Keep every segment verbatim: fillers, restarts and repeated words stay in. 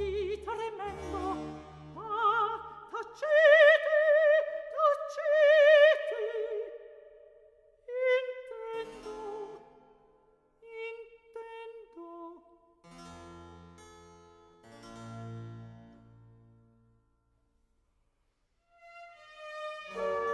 così tremendo. Ah, tacete, tacete. Intendo, intendo. Thank you.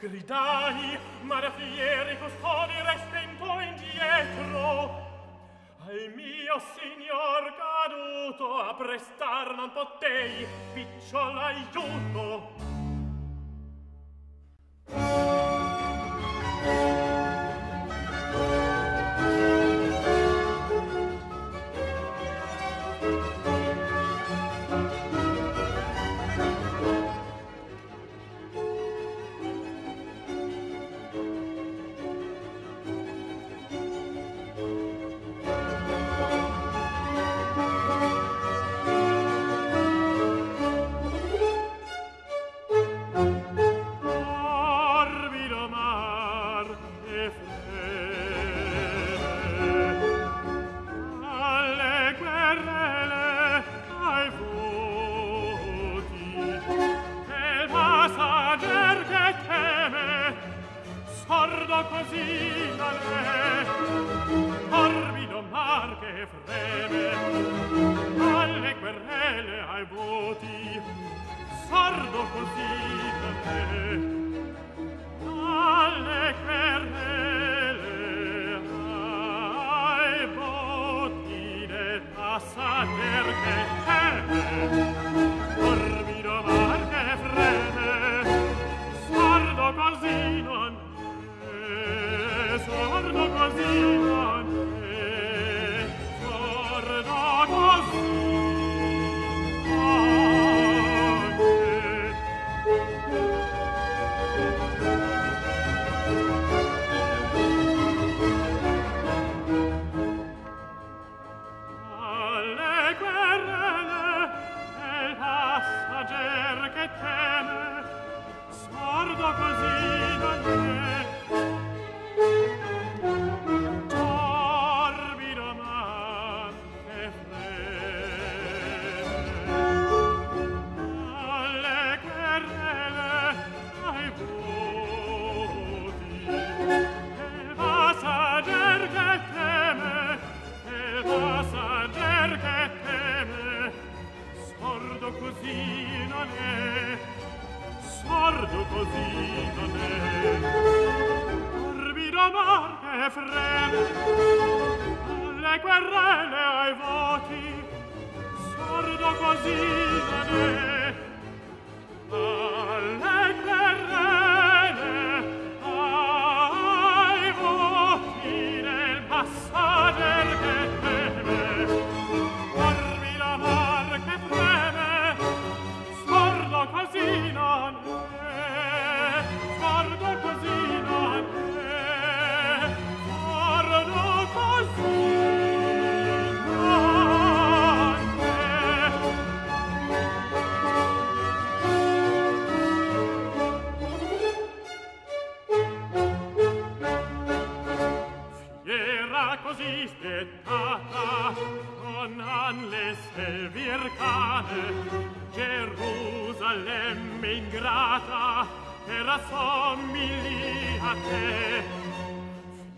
Gridai, ma raffieri custodi respinto indietro. Al mio signor caduto a prestar non potei picciol aiuto.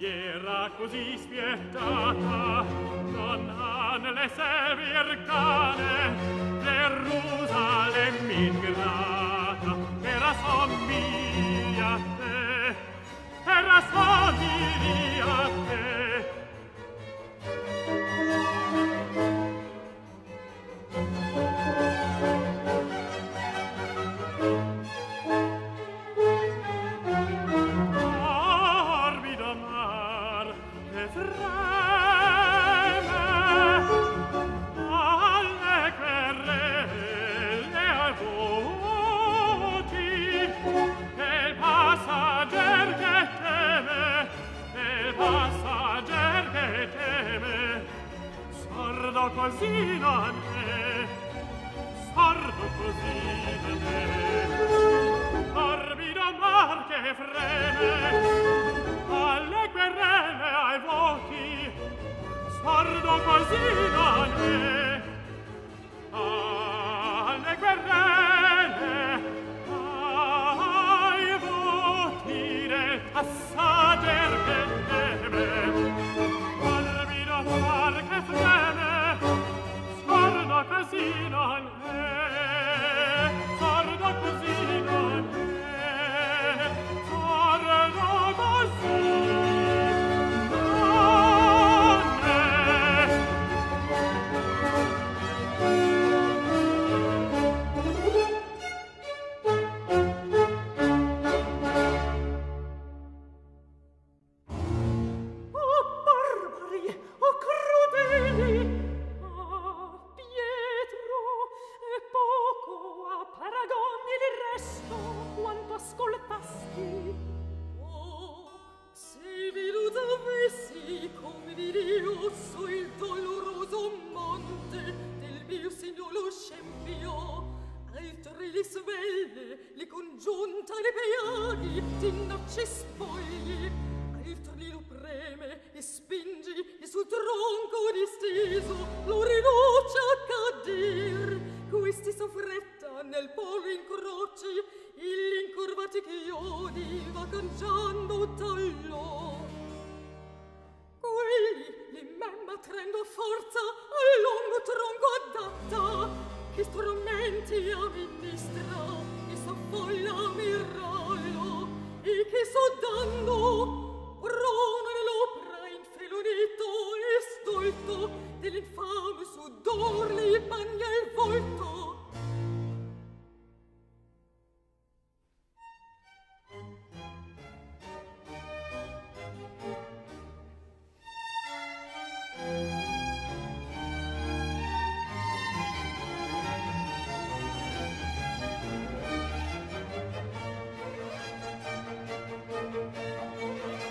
era così spietata, non han le servi arcane, Gerusalemme ingrata, era somiglia a te, era somiglia a te. Così da me, sordo così da me, torbido mar che freme, alle querele ai voti, sordo così da me, alle querele ai voti del passager che teme, torbido mar che freme, Casina è sarda cosina è sarda cosina. Oh barbarie, oh crudeli! Quanto ascoltasti, oh, se vi lo dovessi, come vi riusso il doloroso monte del mio signolo scempio, altre le svelle, le congiunta, le peiali, di nocci spogli, altre lo preme e spingi, e sul tronco disteso lo rinuncia a cadir, questi soffretti nel polo incroci, il incurvati chiodi va cangiando tallo. Quelli, le memma trendo forza al lungo tronco adatta, che strumenti amministra e s'affolla mirallo, e che sodando rona nell'opera infilonito e stolto, dell'infame sudor le bagna il volto. Thank you.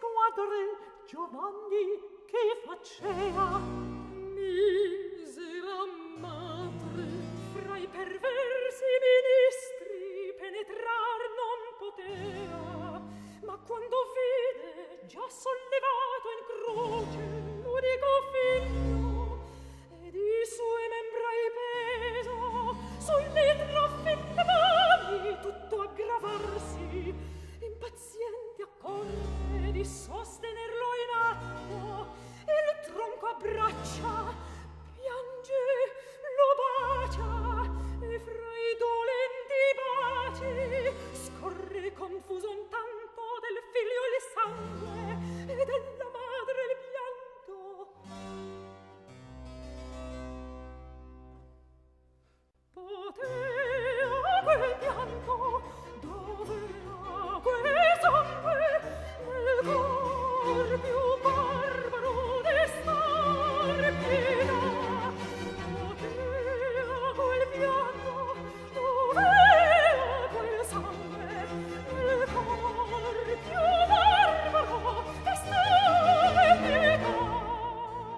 squadre Giovanni che facea misera madre fra i perversi ministri penetrar non potea, ma quando vide già sollevato in croce l'unico figlio e di sue membra il peso sulle traffette mani tutto aggravarsi, impaziente accorre di sostenerlo in atto e il tronco abbraccia, piange, lo bacia e fra i dolenti baci scorre confuso intanto del figlio il sangue e della madre il pianto. Potea quel pianto, dov'era quel sangue nel cor più barbaro destar piena? Potea quel pianto, dov'era quel sangue nel cor più barbaro destar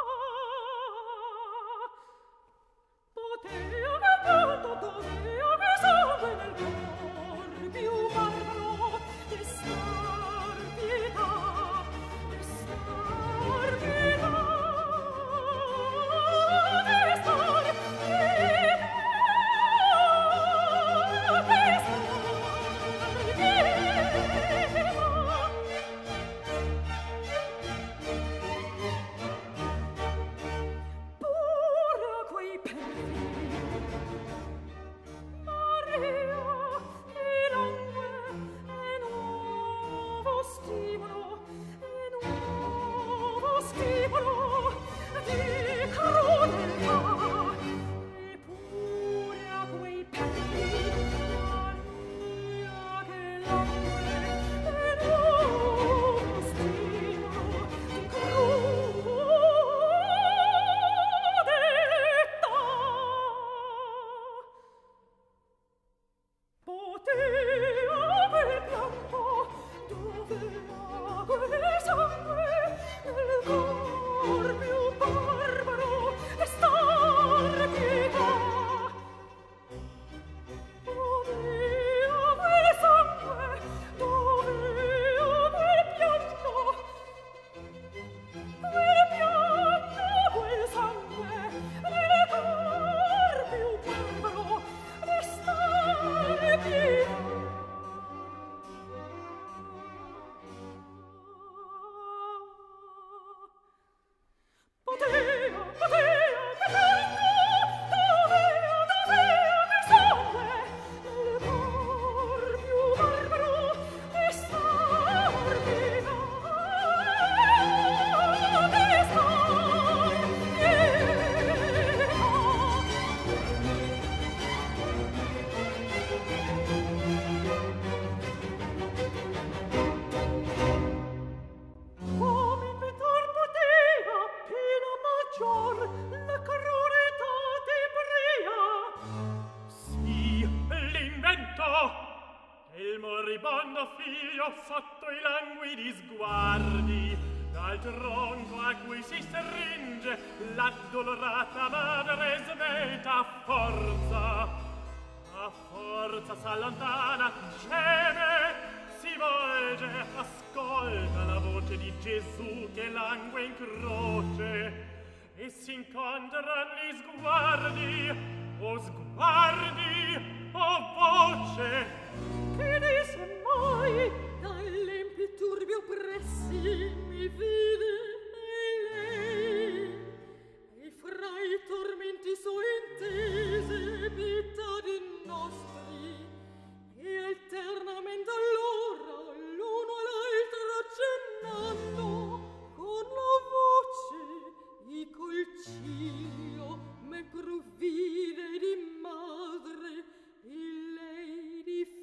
piena? Mecruvide di madre, e lei di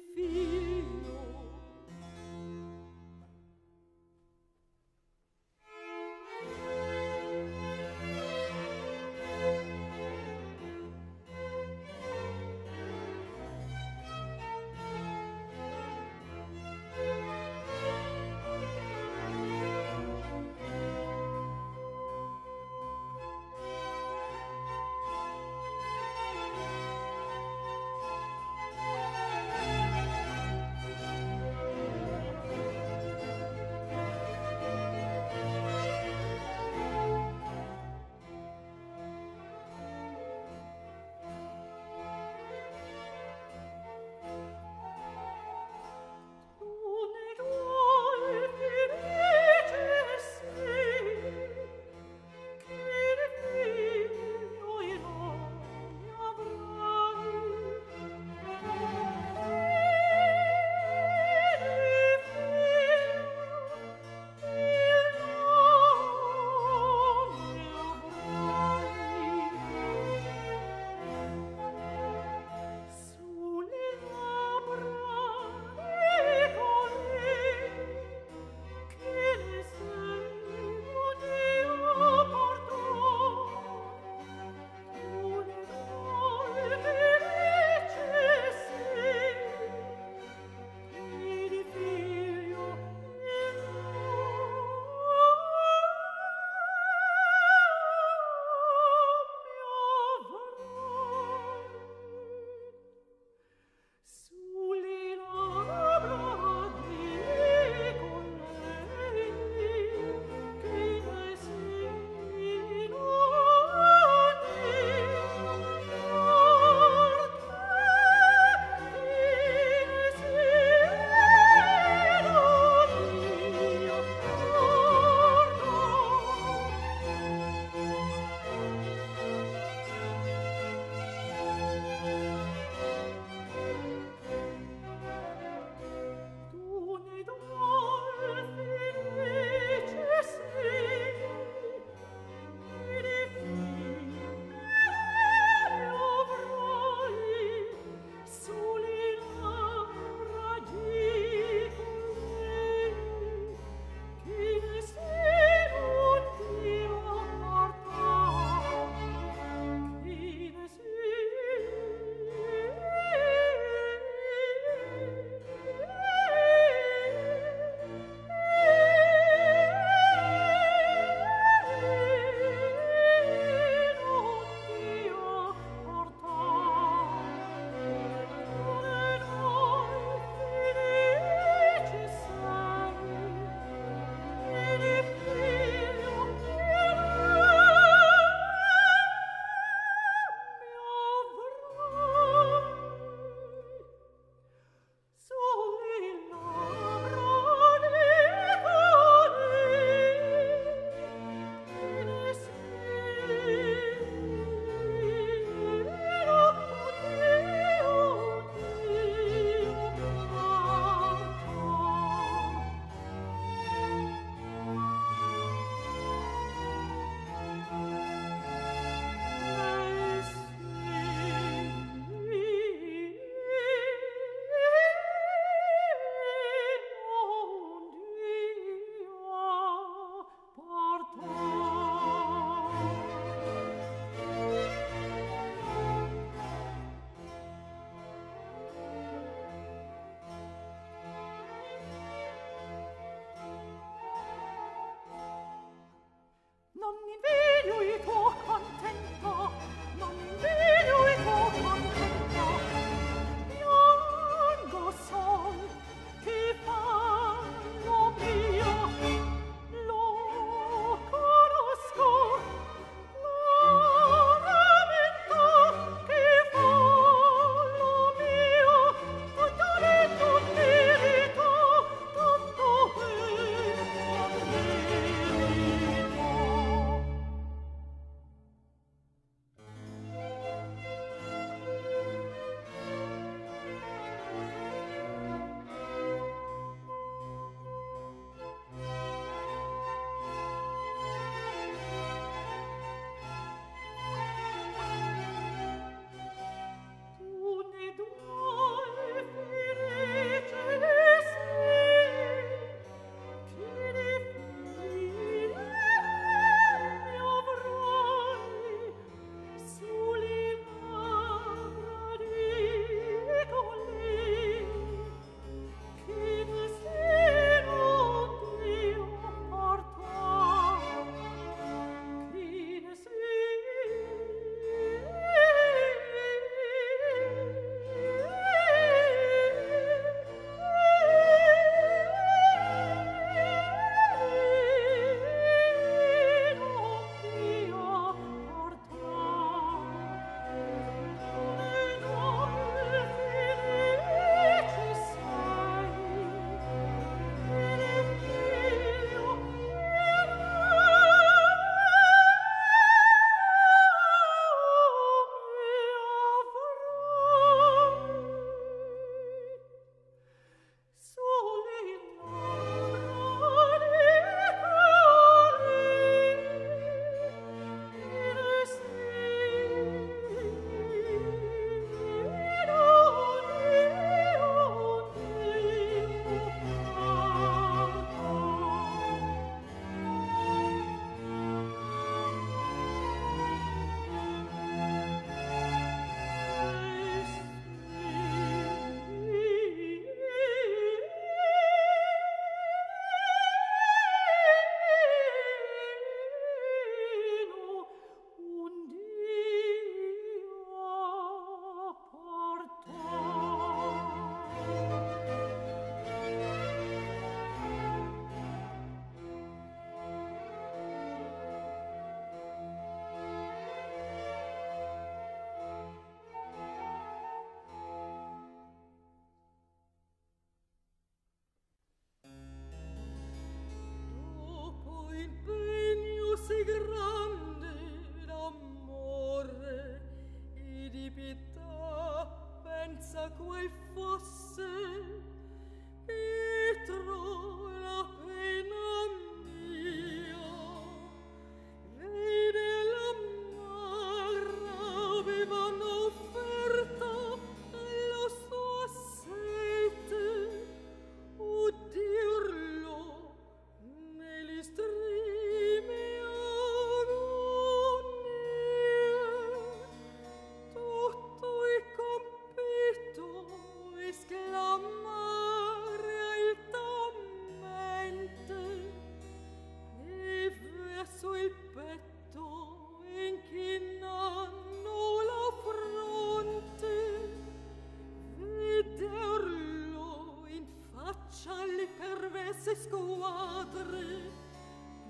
le perverse squadre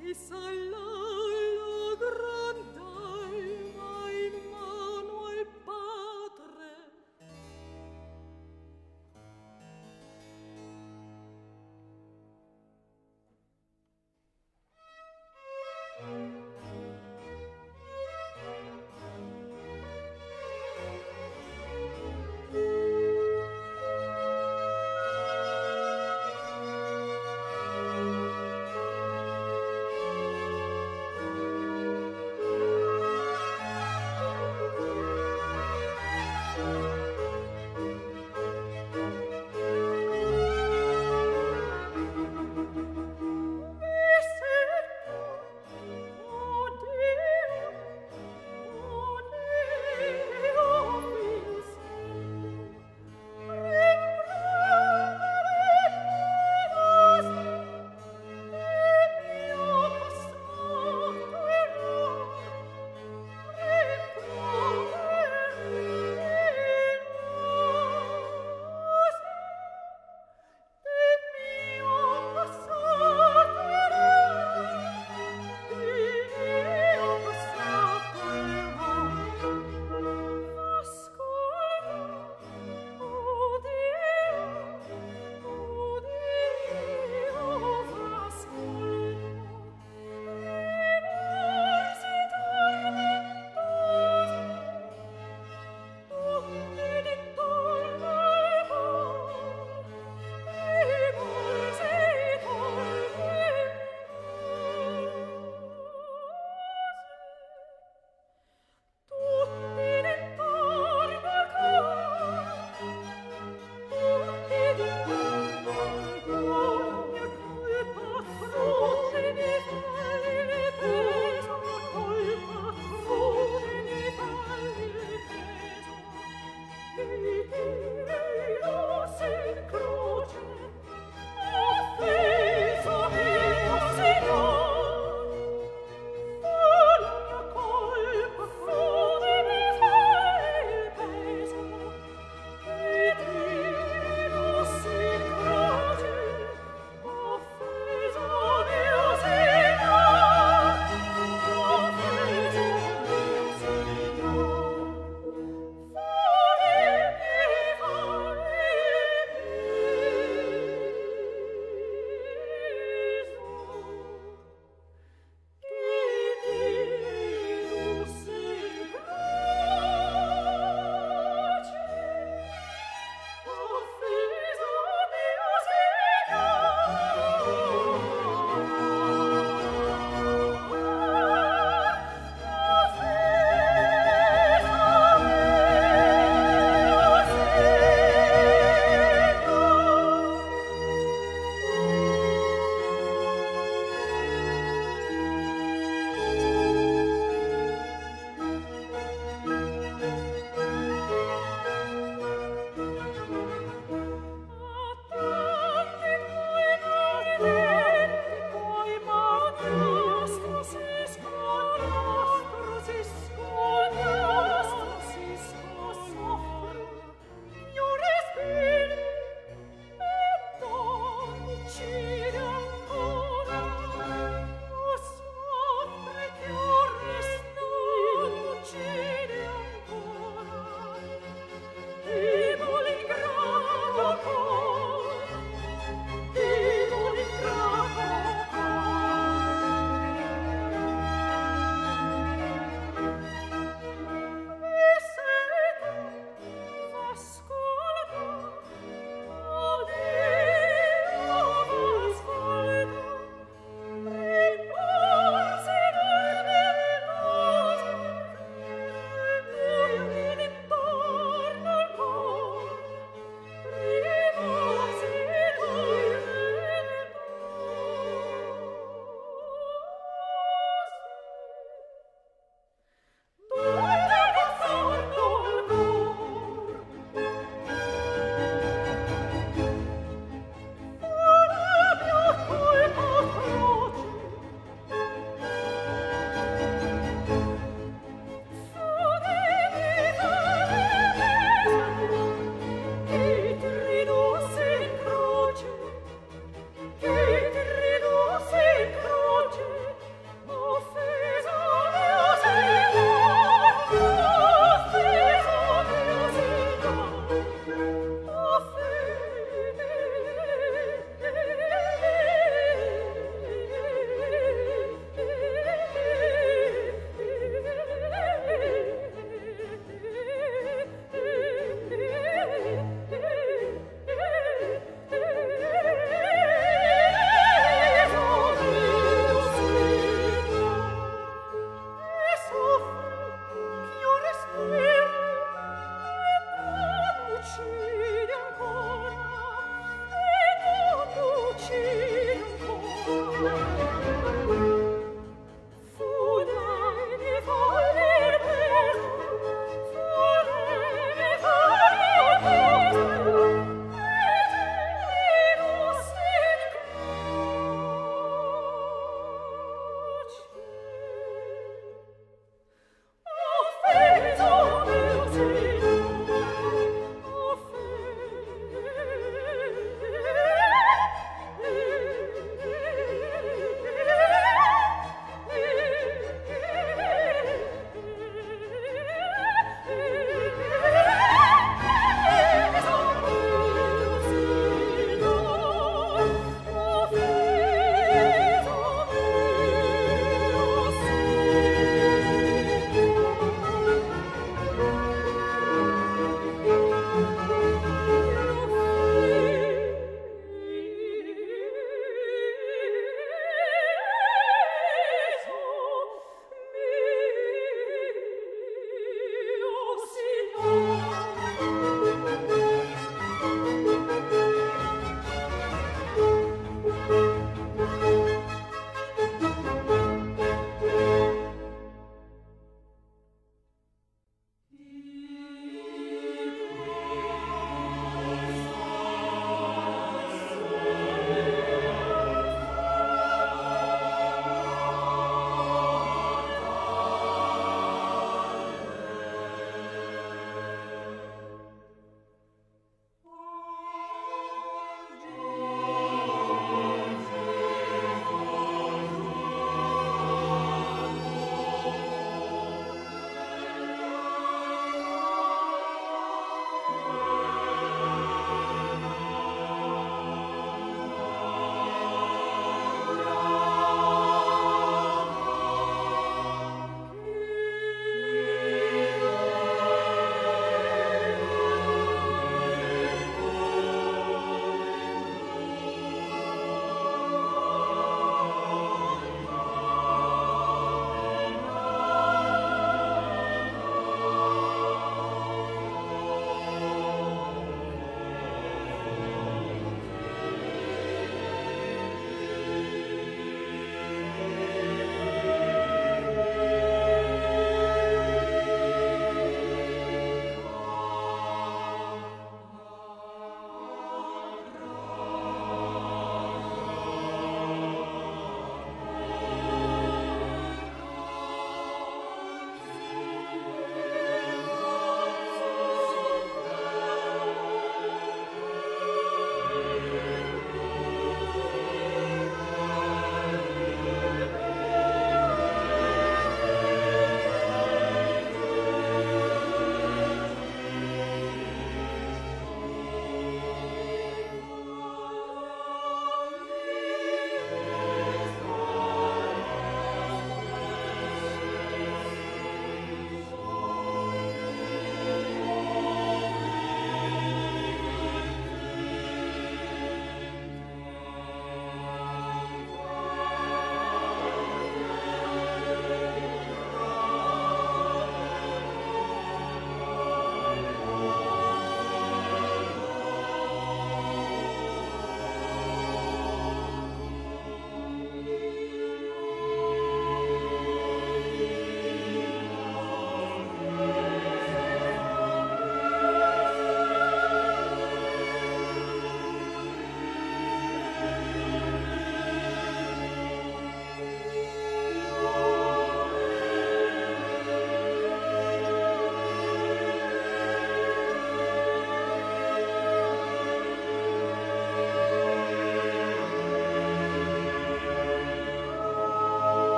e salò grand'alma in mano al padre. Oh,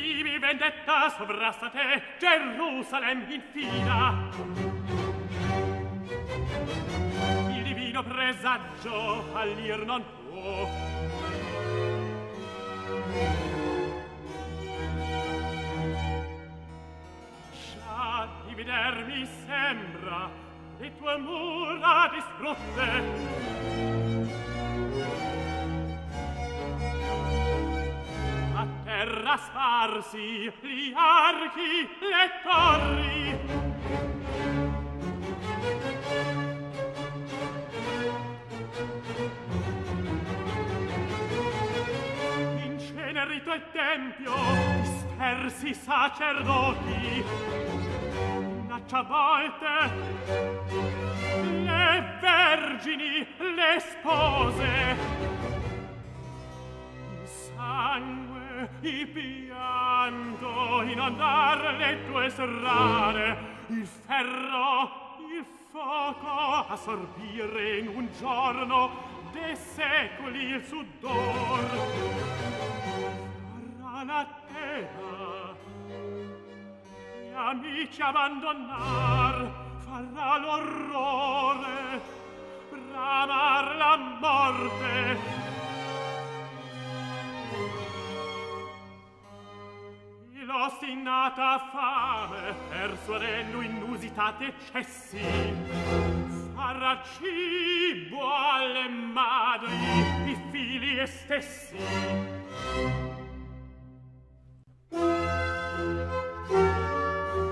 sublime vendetta sovrasta te, Gerusalem infida. Il divino presagio fallir non può. Già divider mi sembra le tue mura distrutte. A terra sparsi gli archi, le torri. Incenerito il tempio, dispersi sacerdoti. Minaccia a volte le vergini, le spose. Il sangue I pianto inondar le tue serrare, il ferro, il fuoco assorbire in un giorno dei secoli il sudor. Farà la terra gli amici abbandonar, farà l'orrore bramar la morte. L'ostinata fame per suo regno inusitate eccessi farà cibo alle madri, i figli e stessi. Thank you.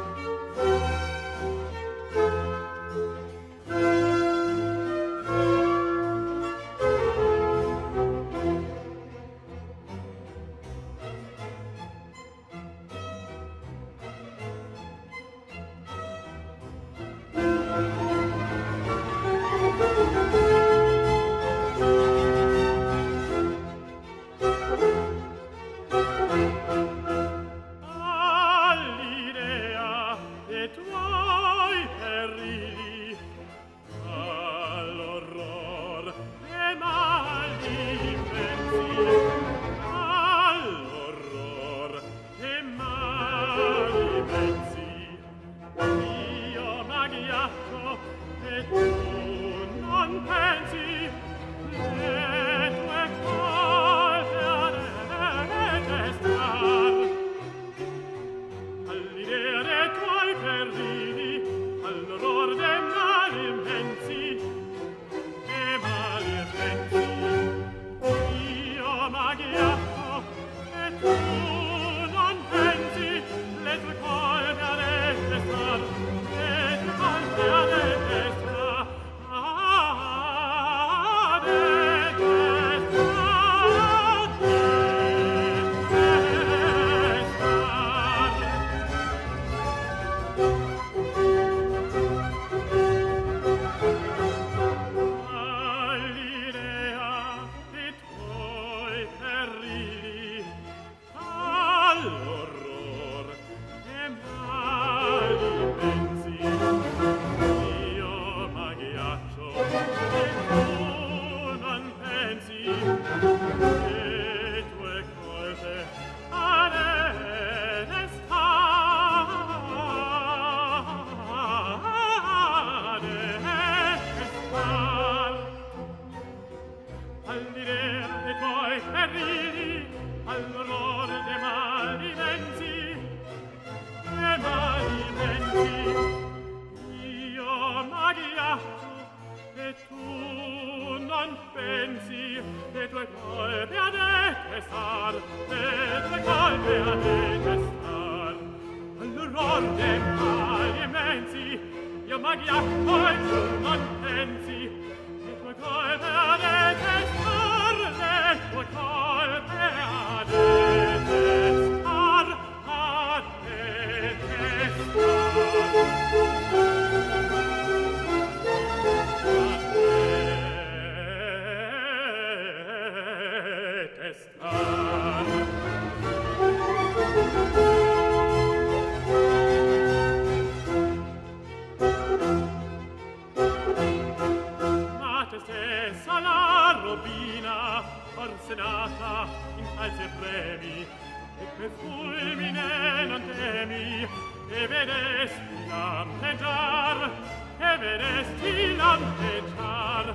temi e vedesti lampeggiar, e vedesti lampeggiar,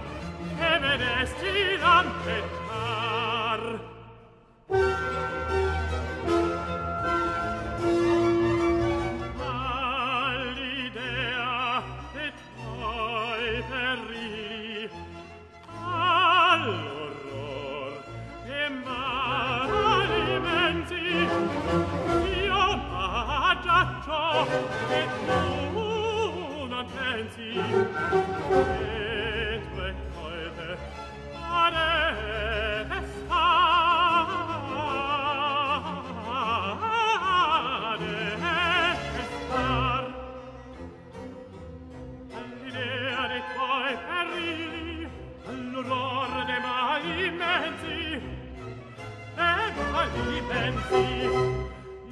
e vedesti lampeggiar. Et non pensi, et me heute adestar, adestar. All'idea dei tuoi perili, all'orrore dei mali immensi, dei mali immensi,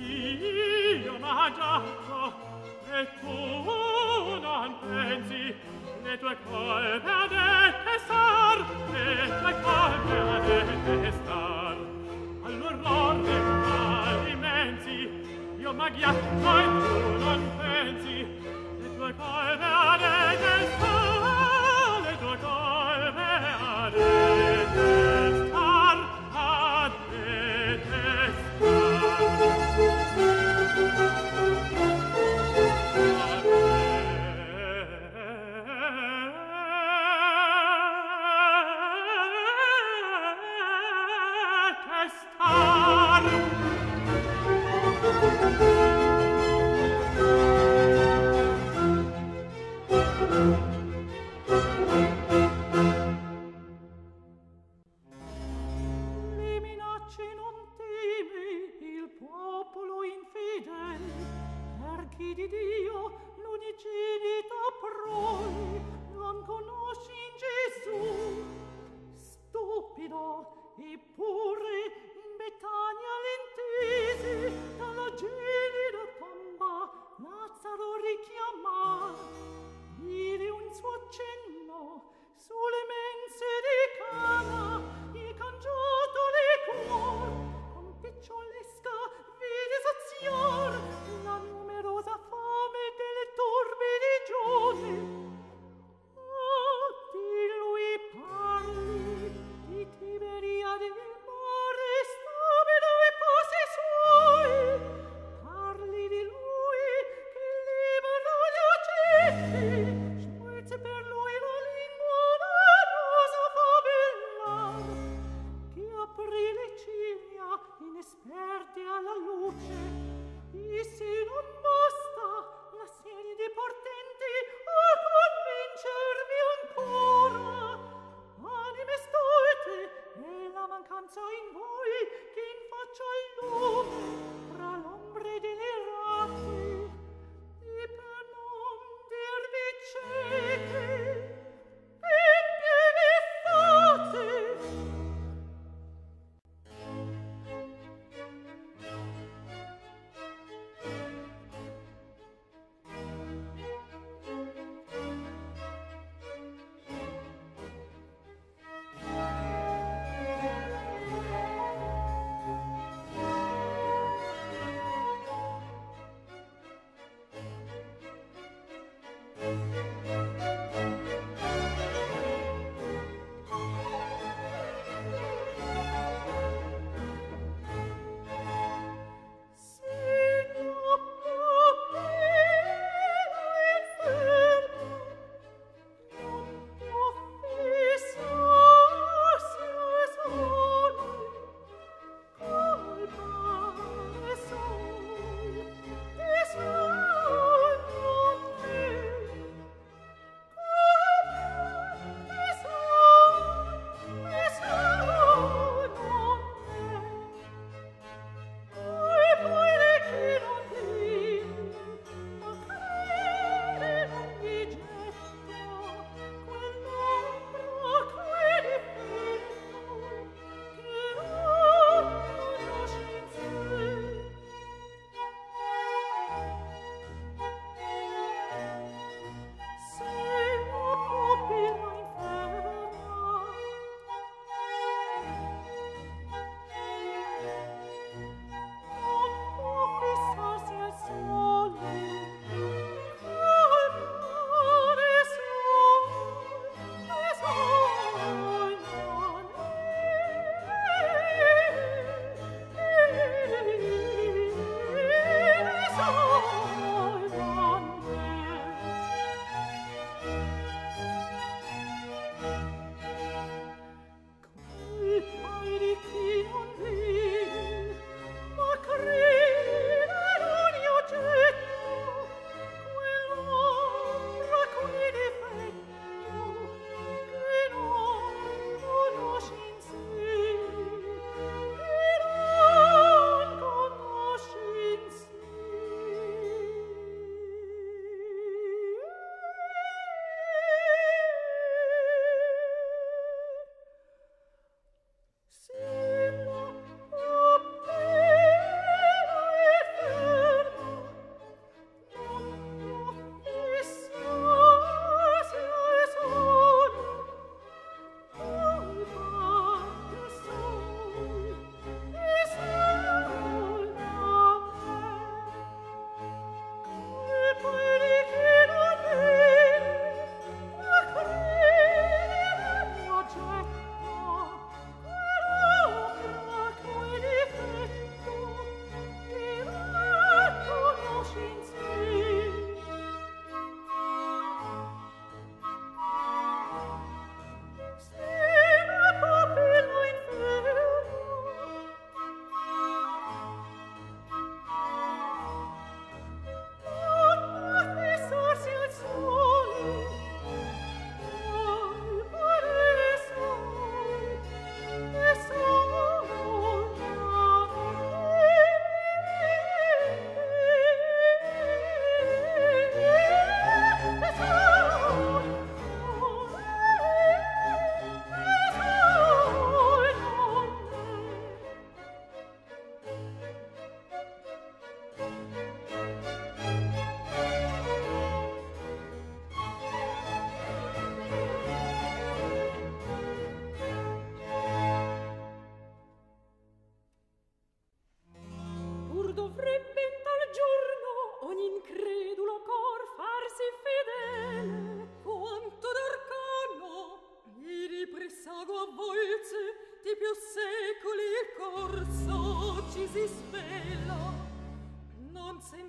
io m'agiaccio. E tu non pensi, le tue colpe a detestar, le tue colpe a detestar. All'orror dei mali immensi, io m'agghiaccio e tu non pensi, le tue colpe a detestar, le tue colpe a detestar, a detestar. La numerosa fame delle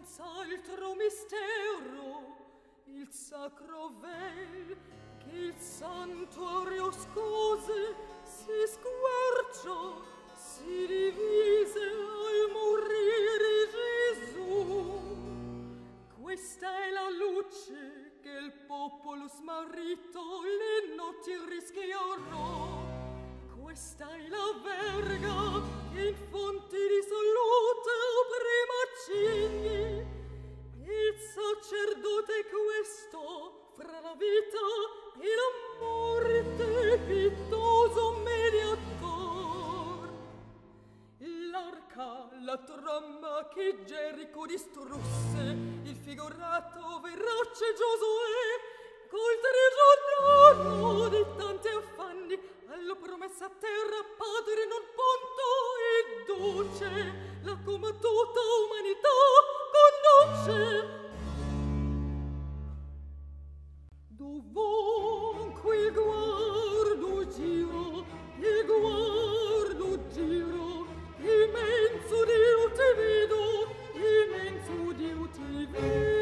senz'altro mistero, il sacro vel che il santuario scose, si squarciò, si divise al morire Gesù. Questa è la luce che il popolo smarrito le notti rischiarò. Questa è la verga che in fonti di salute prima cigni. Il sacerdote è questo, fra la vita e la morte, pietoso mediator. L'arca, la tromba che Gerico distrusse, il figurato verace Giosuè, col tre giorno di tanti affanni, alla promessa terra padre non ponto e duce, la combattuta umanità conduce. Dovunque il guardo giro, il guardo giro, immenso Dio ti vedo, immenso Dio ti vedo.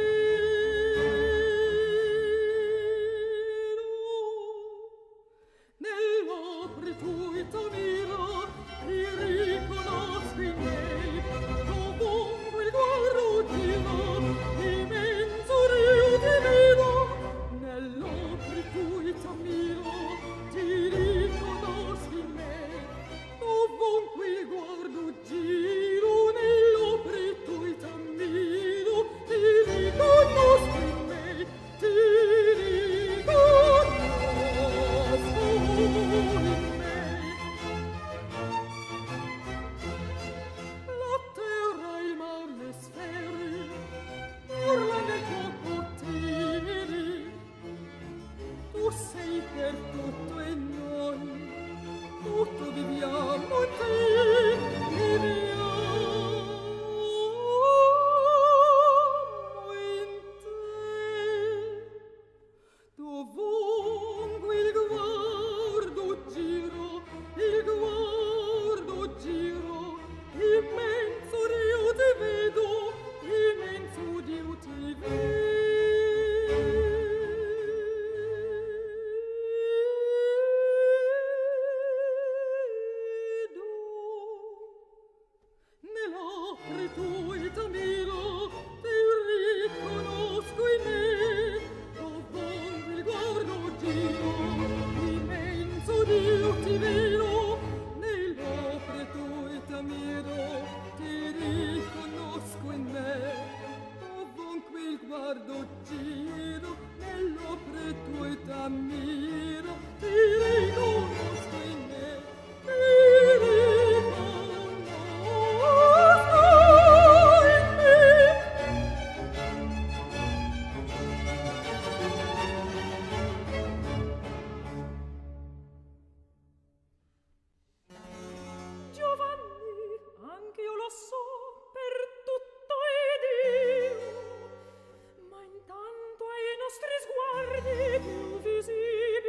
Guardi più visibili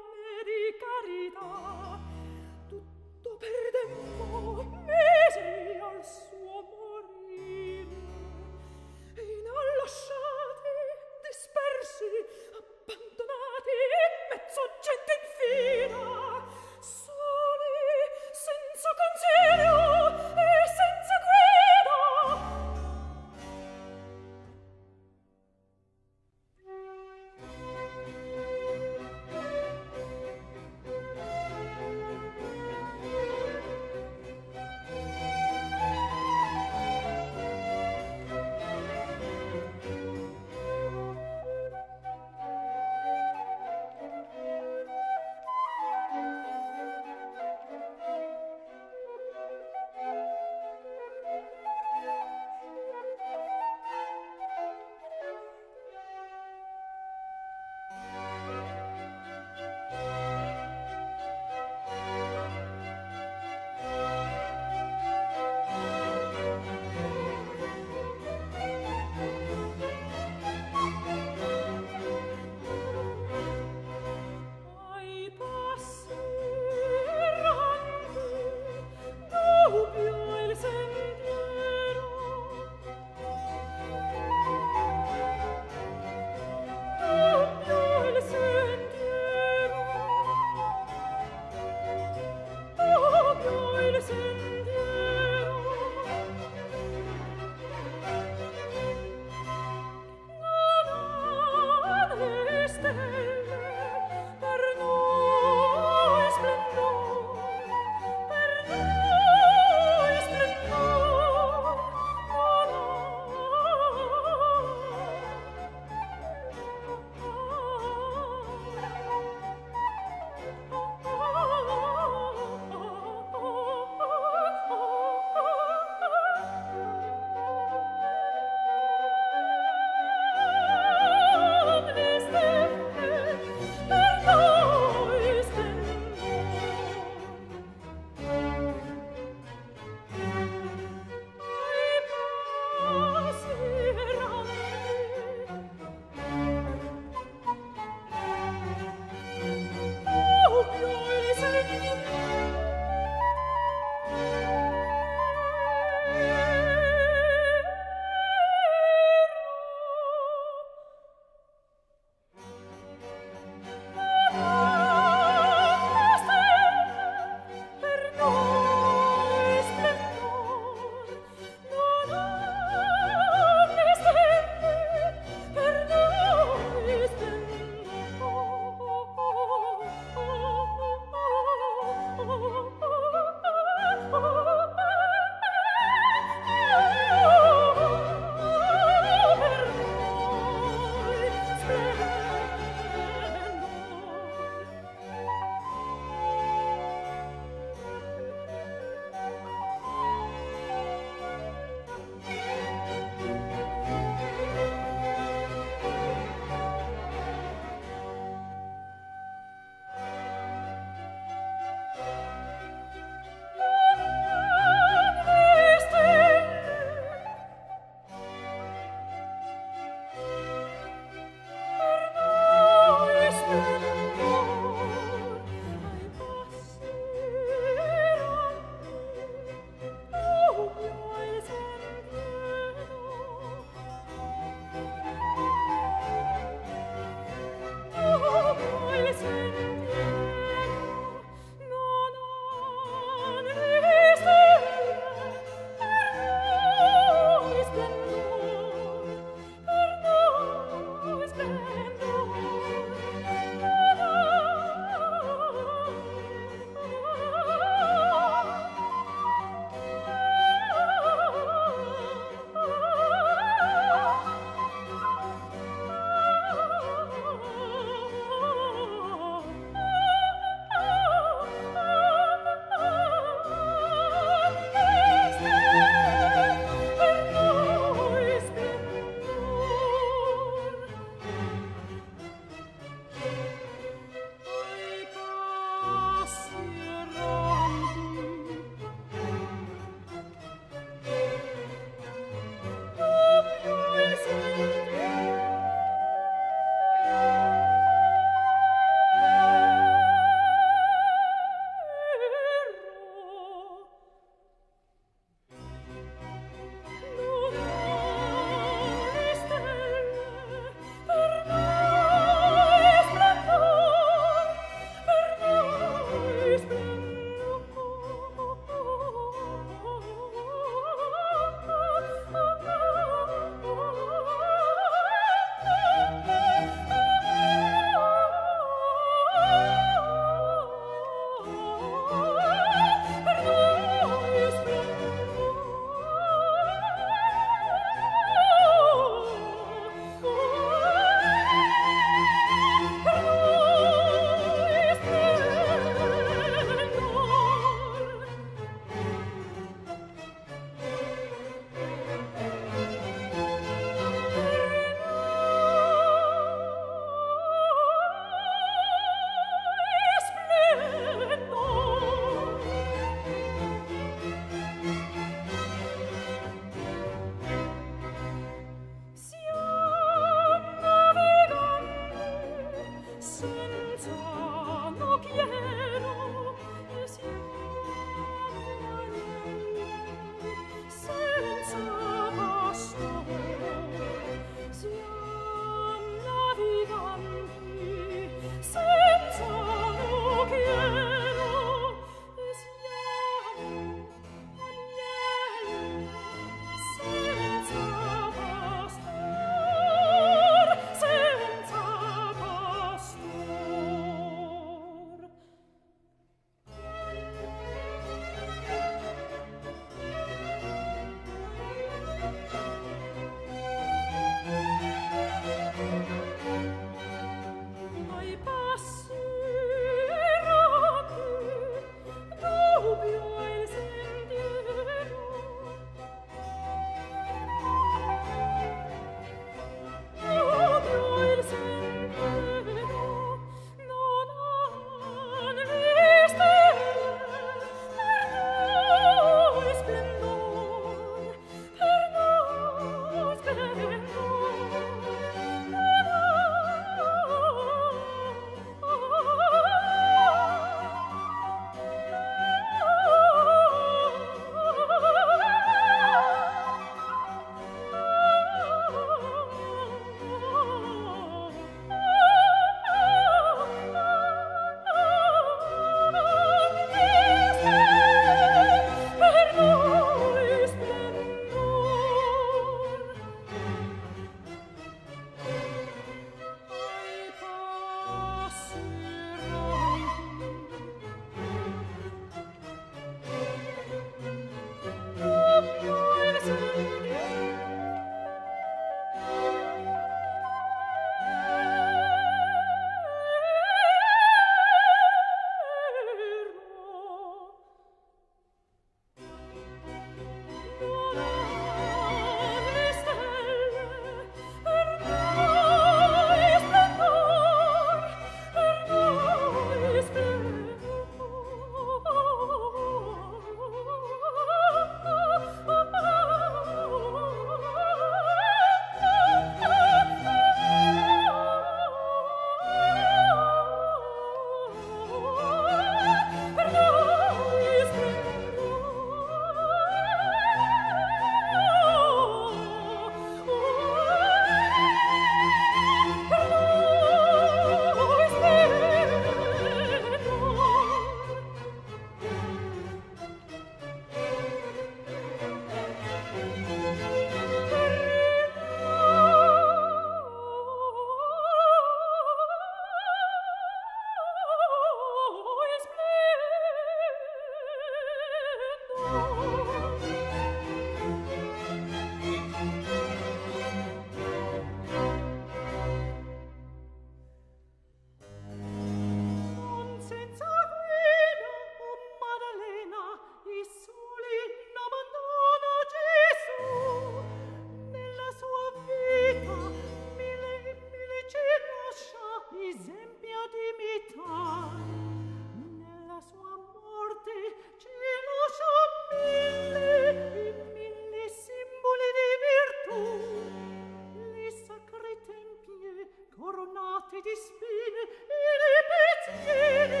coronate di spine e le pezziere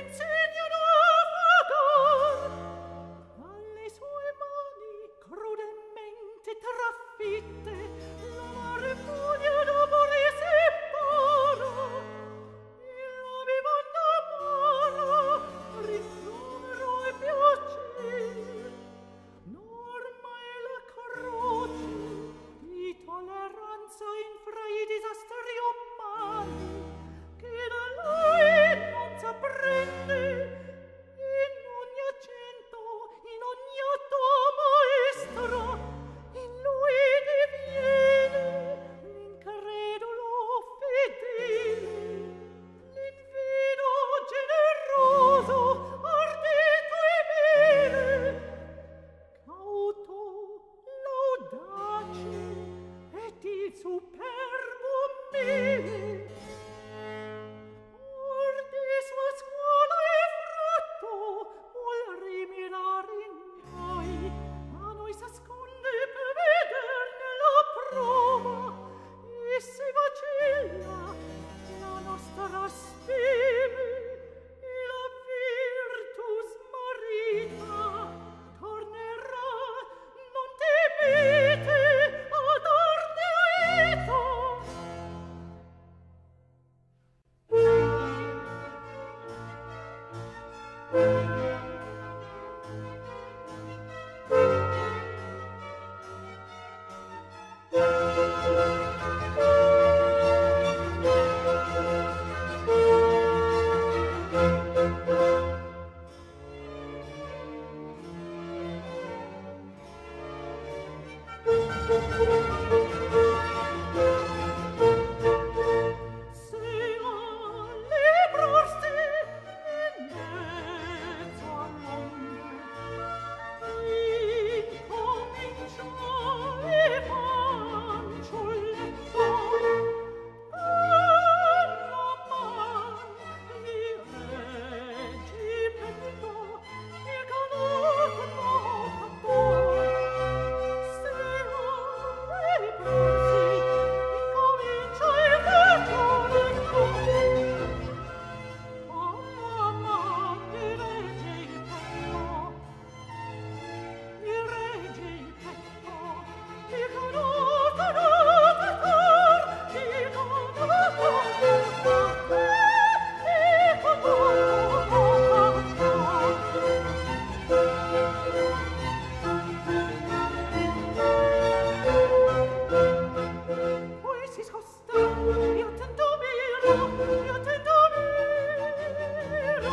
insegnano a vagar. Alle sue mani crudelmente traffitte l'amore pugna d'amore separa e la vivanda amara ricovero e piacere. Norma è la croce di tolleranza infra i disastri umani che da lei non s'apprende in ogni accento, in ogni atto maestra in lui diviene l'incredulo fedele, l'invido generoso, ardito e vile, cauto, l'audace ed il superbo mille. Or di sua scuola e frutto vuol rimirare in noi, a noi s'asconde per vederne la prova e si vacilla la nostra speme e la virtù smarrita tornerà, non temete, a darne aiuto. Se alle broste in mezzo all'ombra incominciò le fanciullette alla man di regi petto il canotto fattor. Se alle broste incominciò le fanciullette alla man di regi petto mi regge il petto, mi conosco notar, mi conosco notar, mi conosco notar. Poi si scosta, io attento miro, io attento miro,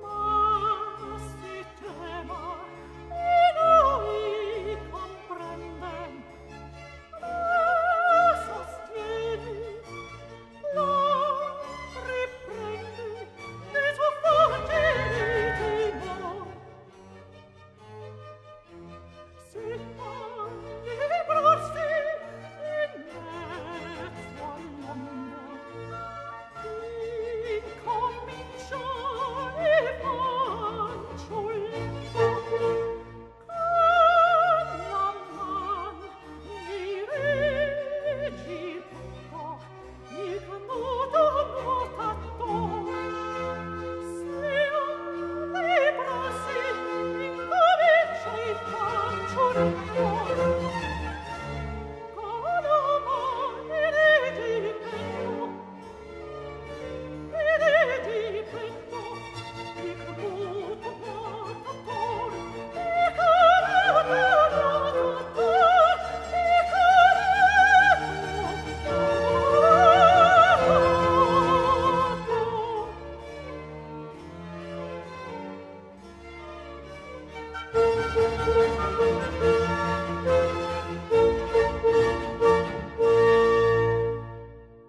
ma si trema e noi comprendem, la sostiene, la riprende nel suo facile timore. Se alle broste in mezzo all'ombra incominciò le fanciullette alla man di regi petto, il canotto fattor. Se alle broste incominciò le fanciullette alla man di regi petto, vedi petto, il canotto fattor, il canotto fattor, il canotto fattor.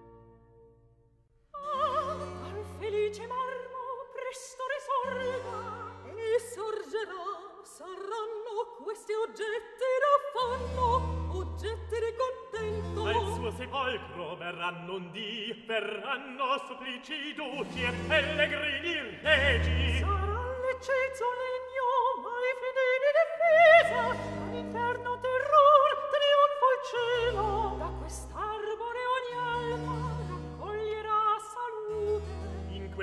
Ah, al felice marmo presto risorga e sorgerà, saranno questi oggetti d'affanno, oggetti di contento. Al suo sepolcro verranno ondì, verranno supplici, duci e pellegrini illeggi. Sarà l'eccesso legno, ma i fedeli difesa, all'interno terror, trionfo il cielo, da quest'arbore ogni alba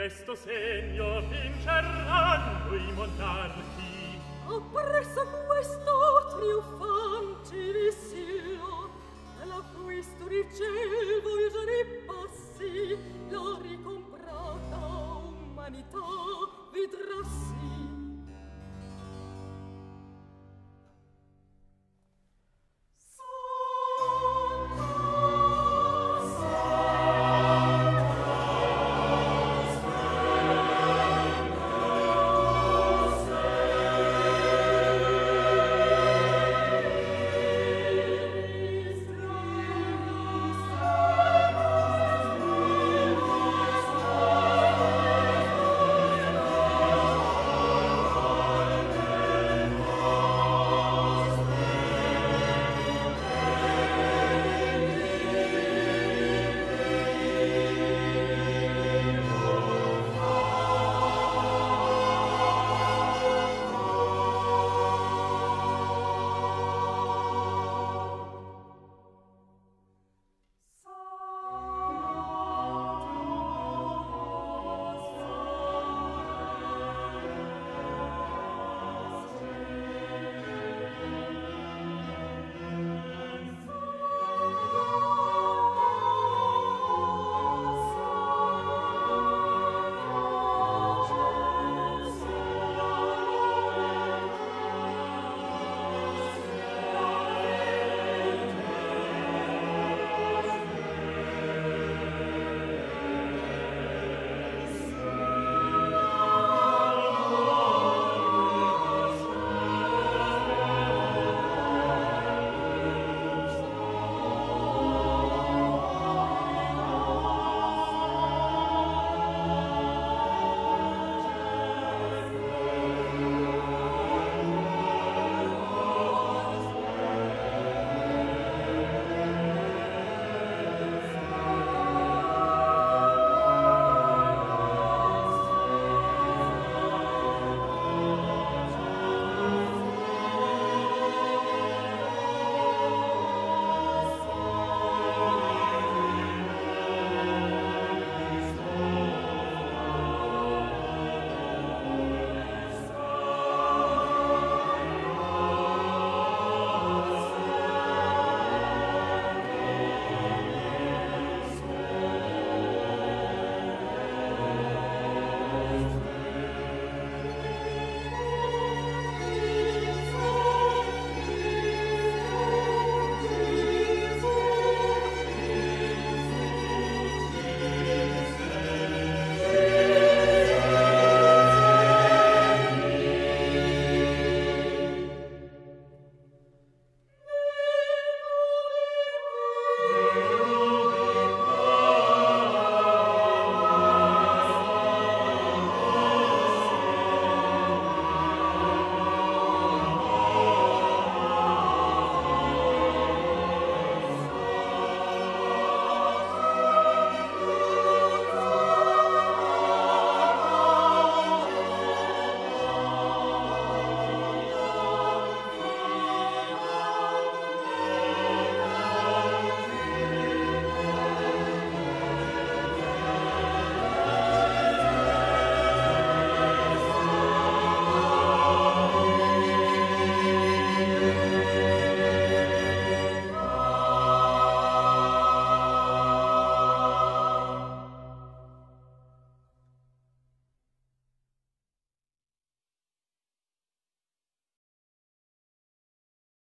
questo segno vinceranno I monarchi. Appresso questo trionfante vessillo, alla cui storice volgeranno